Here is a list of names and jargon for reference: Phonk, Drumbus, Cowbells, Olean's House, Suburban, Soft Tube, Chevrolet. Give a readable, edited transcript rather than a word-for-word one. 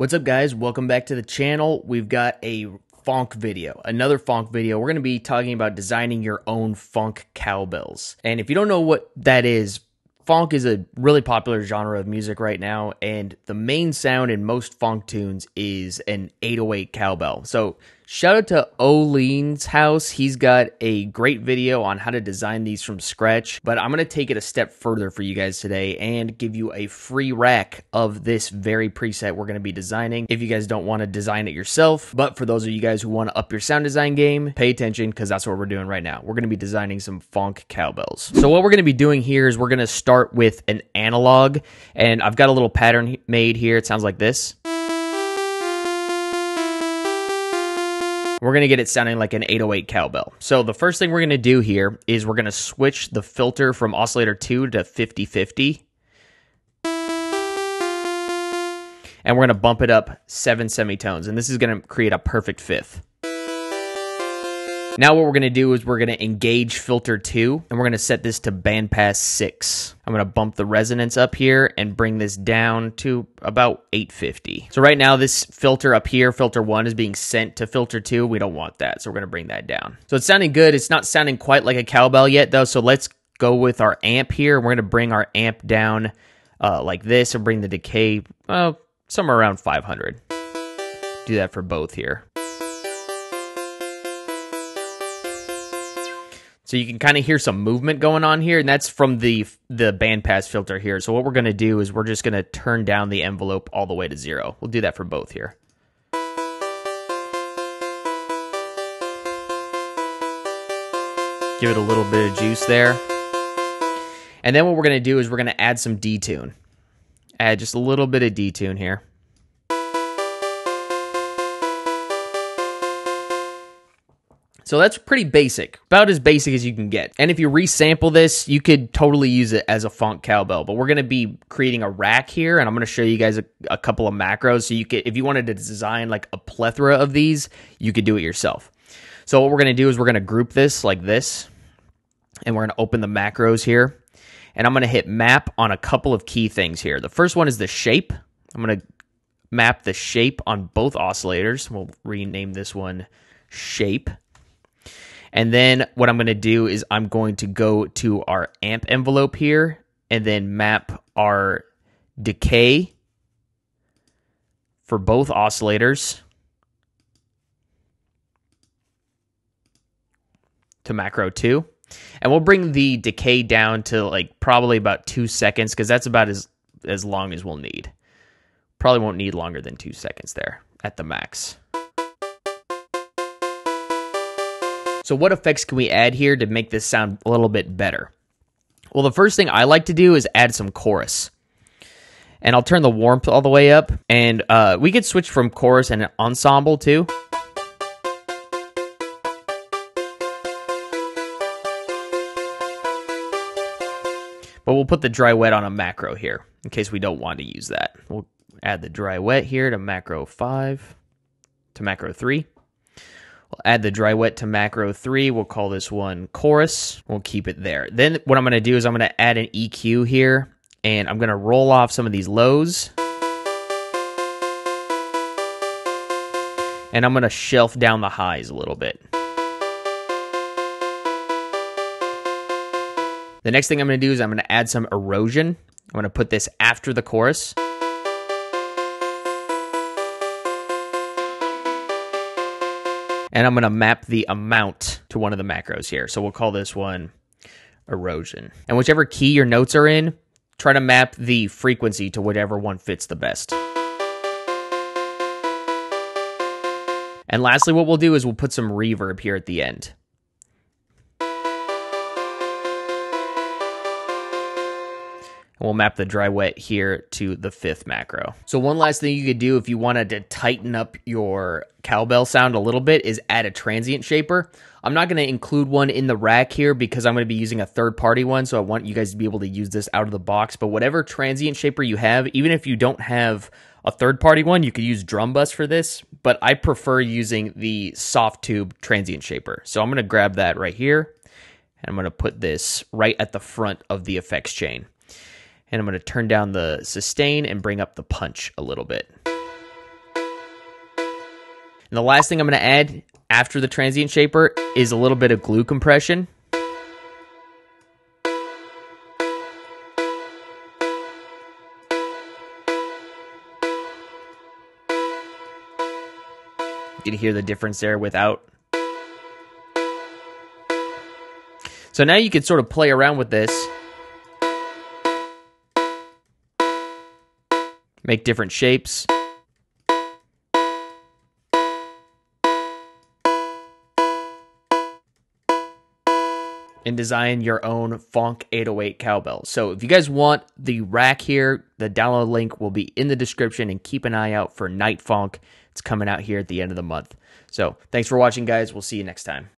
What's up, guys? Welcome back to the channel. We've got a Phonk video, another Phonk video. We're going to be talking about designing your own Phonk cowbells. And if you don't know what that is, Phonk is a really popular genre of music right now, and the main sound in most Phonk tunes is an 808 cowbell. So shout out to Olean's House. He's got a great video on how to design these from scratch, but I'm going to take it a step further for you guys today and give you a free rack of this very preset we're going to be designing if you guys don't want to design it yourself. But for those of you guys who want to up your sound design game, pay attention, because that's what we're doing right now. We're going to be designing some Phonk cowbells. So what we're going to be doing here is we're going to start with an analog, and I've got a little pattern made here. It sounds like this. We're going to get it sounding like an 808 cowbell. So the first thing we're going to do here is we're going to switch the filter from oscillator 2 to 50/50. And we're going to bump it up 7 semitones. And this is going to create a perfect fifth. Now what we're going to do is we're going to engage filter 2. And we're going to set this to bandpass 6. I'm going to bump the resonance up here and bring this down to about 850. So right now this filter up here, filter 1, is being sent to filter 2. We don't want that, so we're going to bring that down. So it's sounding good. It's not sounding quite like a cowbell yet, though, so let's go with our amp here. We're going to bring our amp down like this and bring the decay somewhere around 500. Do that for both here. So you can kind of hear some movement going on here, and that's from the bandpass filter here. So what we're going to do is we're just going to turn down the envelope all the way to 0. We'll do that for both here. Give it a little bit of juice there. And then what we're going to do is we're going to add some detune. Add just a little bit of detune here. So that's pretty basic, about as basic as you can get. And if you resample this, you could totally use it as a Phonk cowbell, but we're going to be creating a rack here, and I'm going to show you guys a couple of macros. So you could, if you wanted to design like a plethora of these, you could do it yourself. So what we're going to do is we're going to group this like this, and we're going to open the macros here, and I'm going to hit map on a couple of key things here. The first one is the shape. I'm going to map the shape on both oscillators. We'll rename this one shape. And then what I'm going to do is I'm going to go to our amp envelope here and then map our decay for both oscillators to macro 2. And we'll bring the decay down to like probably about 2 seconds, because that's about as long as we'll need. Probably won't need longer than 2 seconds there at the max. So what effects can we add here to make this sound a little bit better? Well, the first thing I like to do is add some chorus. And I'll turn the warmth all the way up. And we could switch from chorus and ensemble too. But we'll put the dry wet on a macro here in case we don't want to use that. We'll add the dry wet here to macro 5, to macro 3. We'll add the dry wet to macro 3. We'll call this one chorus. We'll keep it there. Then what I'm going to do is I'm going to add an EQ here, and I'm going to roll off some of these lows. And I'm going to shelf down the highs a little bit. The next thing I'm going to do is I'm going to add some erosion. I'm going to put this after the chorus. And I'm going to map the amount to one of the macros here. So we'll call this one erosion. And whichever key your notes are in, try to map the frequency to whatever one fits the best. And lastly, what we'll do is we'll put some reverb here at the end. We'll map the dry wet here to the 5th macro. So one last thing you could do if you wanted to tighten up your cowbell sound a little bit is add a transient shaper. I'm not going to include one in the rack here because I'm going to be using a third-party one, so I want you guys to be able to use this out of the box. But whatever transient shaper you have, even if you don't have a third-party one, you could use Drumbus for this, but I prefer using the Soft Tube transient shaper. So I'm going to grab that right here, and I'm going to put this right at the front of the effects chain. And I'm going to turn down the sustain and bring up the punch a little bit. And the last thing I'm going to add after the transient shaper is a little bit of glue compression. You can hear the difference there without. So now you can sort of play around with this. Make different shapes. And design your own Phonk 808 cowbell. So if you guys want the rack here, the download link will be in the description, and keep an eye out for Night Phonk. It's coming out here at the end of the month. So thanks for watching, guys. We'll see you next time.